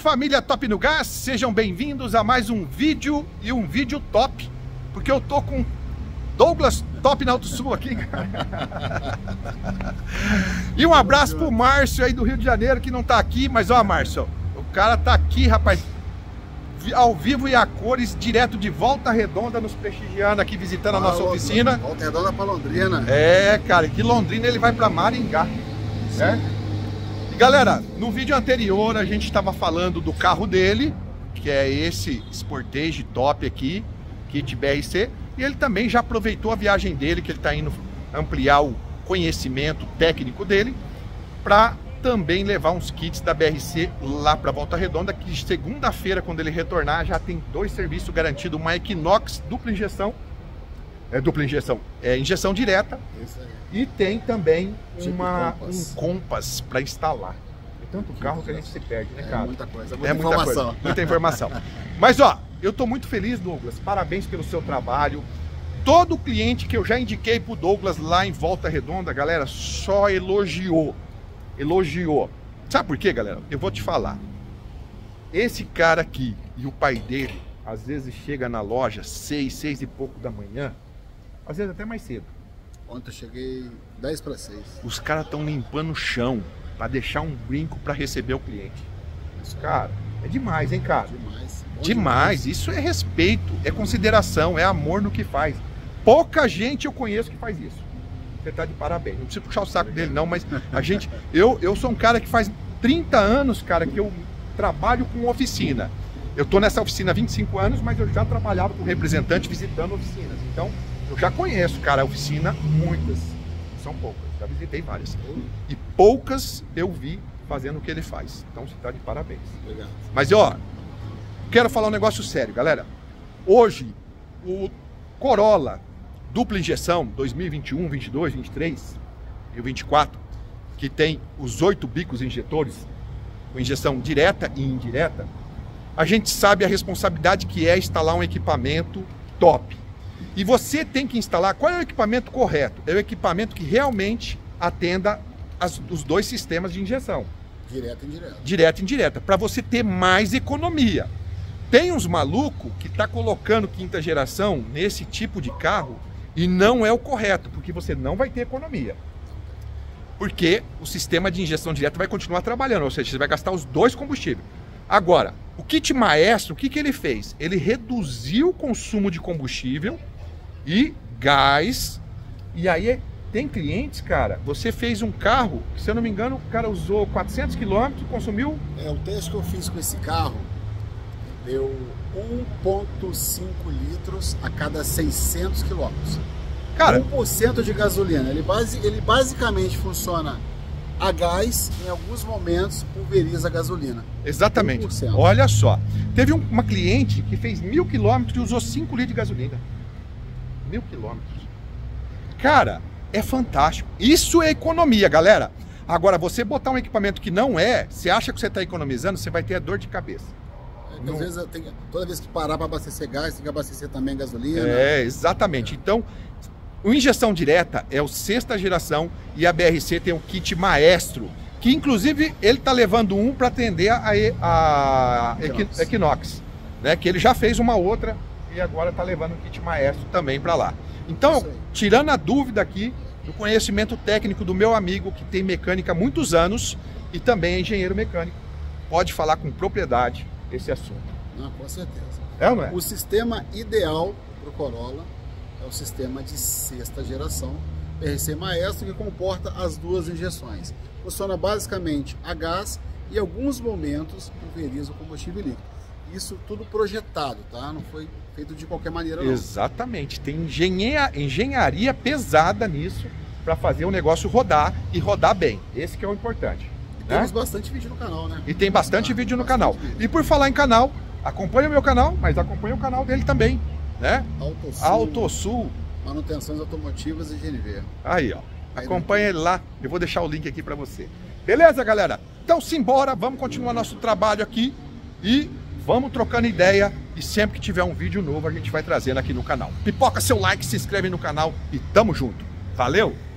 Família Top no Gás, sejam bem-vindos a mais um vídeo e um vídeo top, porque eu tô com Douglas Top na Autosul aqui. E um abraço pro Márcio aí do Rio de Janeiro, que não tá aqui, mas ó, Márcio, o cara tá aqui, rapaz, ao vivo e a cores, direto de Volta Redonda, nos prestigiando aqui, visitando a nossa oficina. Volta Redonda pra Londrina. É, cara, de Londrina ele vai pra Maringá, certo? Galera, no vídeo anterior a gente estava falando do carro dele, que é esse Sportage Top aqui, kit BRC, e ele também já aproveitou a viagem dele, que ele está indo ampliar o conhecimento técnico dele, para também levar uns kits da BRC lá para Volta Redonda, que segunda-feira, quando ele retornar, já tem dois serviços garantidos, uma Equinox injeção direta. Isso aí. E tem também tipo um Compass para instalar. É tanto carro que a gente se perde, né, cara? É muita coisa, muita informação. Mas, ó, eu tô muito feliz, Douglas. Parabéns pelo seu trabalho. Todo cliente que eu já indiquei pro Douglas lá em Volta Redonda, galera, só elogiou. Sabe por quê, galera? Eu vou te falar. Esse cara aqui e o pai dele, às vezes chega na loja 6 e pouco da manhã, às vezes até mais cedo. Ontem eu cheguei 10 para 6. Os caras estão limpando o chão para deixar um brinco para receber o cliente. Cara, é demais, hein, cara? Demais. Demais. Isso é respeito, é consideração, é amor no que faz. Pouca gente eu conheço que faz isso. Você tá de parabéns. Não preciso puxar o saco dele, não, mas a gente... Eu sou um cara que faz 30 anos, cara, que eu trabalho com oficina. Eu tô nessa oficina há 25 anos, mas eu já trabalhava com representante visitando oficinas. Então... eu já conheço, cara, a oficina, muitas, são poucas, já visitei várias. E poucas eu vi fazendo o que ele faz. Então você tá de parabéns. Obrigado. Mas ó, quero falar um negócio sério, galera. Hoje, o Corolla dupla injeção 2021, 22, 23 e o 24, que tem os 8 bicos injetores, com injeção direta e indireta, a gente sabe a responsabilidade que é instalar um equipamento top. E você tem que instalar, qual é o equipamento correto? É o equipamento que realmente atenda os dois sistemas de injeção. Direta e indireta. Direta e indireta, para você ter mais economia. Tem uns malucos que tá colocando quinta geração nesse tipo de carro e não é o correto, porque você não vai ter economia. Porque o sistema de injeção direta vai continuar trabalhando, ou seja, você vai gastar os dois combustíveis. Agora, o kit Maestro, o que ele fez? Ele reduziu o consumo de combustível e gás. E aí tem clientes, cara, você fez um carro, que, se eu não me engano, o cara usou 400 km, consumiu... É, o teste que eu fiz com esse carro deu 1,5 litros a cada 600 km. Cara... 1% de gasolina. Ele basicamente funciona a gás, em alguns momentos, pulveriza a gasolina. Exatamente. 1%. Olha só. Teve uma cliente que fez 1000 km e usou 5 litros de gasolina. 1000 km. Cara, é fantástico. Isso é economia, galera. Agora, você botar um equipamento que não é, você acha que você está economizando, você vai ter a dor de cabeça. É, não... Às vezes, toda vez que parar para abastecer gás, tem que abastecer também gasolina. É, exatamente. É. Então, o injeção direta é o 6ª geração e a BRC tem o kit Maestro, que inclusive ele está levando um para atender a Equinox, né? Que ele já fez uma outra. E agora tá levando o kit Maestro também para lá. Então, tirando a dúvida aqui do conhecimento técnico do meu amigo, que tem mecânica há muitos anos e também é engenheiro mecânico, pode falar com propriedade esse assunto. Não, com certeza. É ou não é? O sistema ideal para o Corolla é o sistema de 6ª geração, BRC Maestro, que comporta as duas injeções. Funciona basicamente a gás e, em alguns momentos, pulveriza o combustível líquido. Isso tudo projetado, tá? Não foi feito de qualquer maneira, não. Exatamente. Tem engenharia pesada nisso para fazer o negócio rodar e rodar bem. Esse que é o importante. E temos bastante vídeo no canal, né? E tem bastante vídeo no canal. E por falar em canal, acompanha o meu canal, mas acompanha o canal dele também, né? Autosul. Manutenções automotivas e GNV. Aí, ó. Acompanha ele lá. Eu vou deixar o link aqui para você. Beleza, galera? Então, simbora. Vamos continuar nosso trabalho aqui e... vamos trocando ideia, e sempre que tiver um vídeo novo a gente vai trazendo aqui no canal. Pipoca seu like, se inscreve no canal e tamo junto. Valeu!